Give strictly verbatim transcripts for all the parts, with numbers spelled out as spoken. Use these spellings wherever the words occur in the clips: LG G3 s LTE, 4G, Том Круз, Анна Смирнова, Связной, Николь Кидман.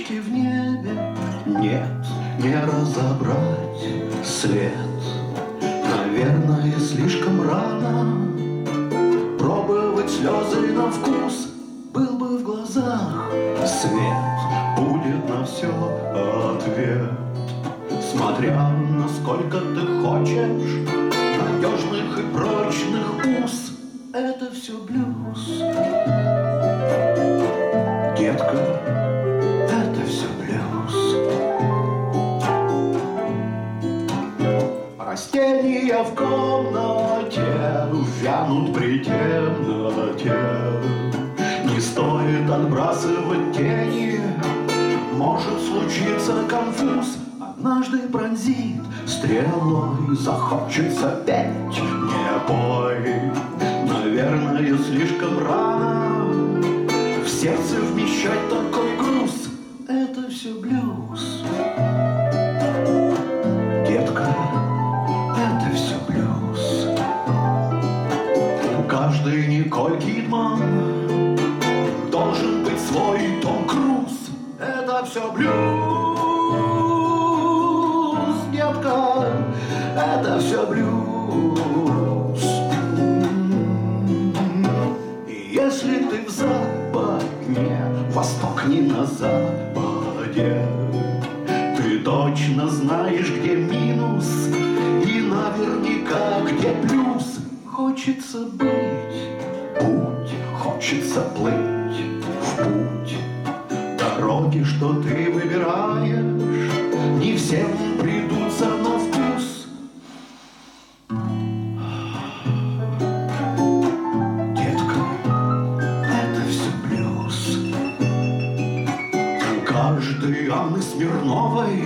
птички в небе, нет, не разобрать свет. Наверное, слишком рано пробовать слезы на вкус. Был бы в глазах свет, будет на все ответ. Смотря насколько ты хочешь надежных и прочных уз, это все блюз. Детка, это все блюз. Растения в комнате вянут при темноте. Не стоит отбрасывать тени, может случиться конфуз. Однажды пронзит стрелой, захочется петь, не пой. Наверное, слишком рано в сердце вмещать такой груз. Это все блюз. Детка, это все блюз. У каждой Николь Кидман должен быть свой Том Круз. Это все блюз. Детка, это все блюз. И если ты в западне, восток не на западе, ты точно знаешь, где минус и наверняка где плюс. Хочется быть путь, хочется плыть в путь. Дороги, что ты выбираешь, не всем придутся на вкус. Каждой Анны Смирновой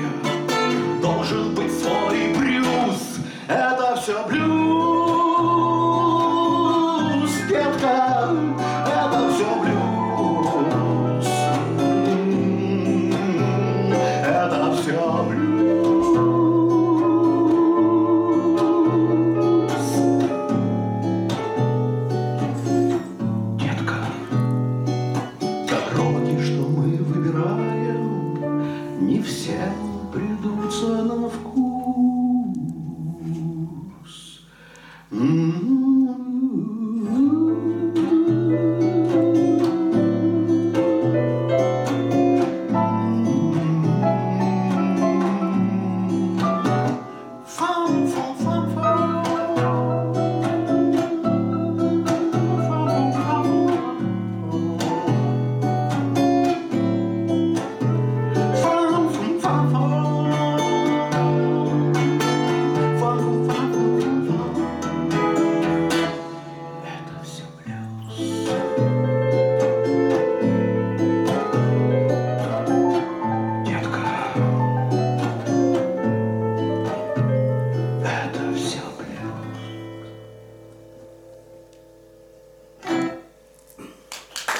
должен быть свой блюз. Это все блюз, детка, это все блюз. Это все блюз. Детка, дороги, что мы выбираем, не всем придутся на вкус.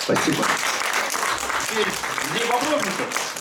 Спасибо. Теперь не попробуйте.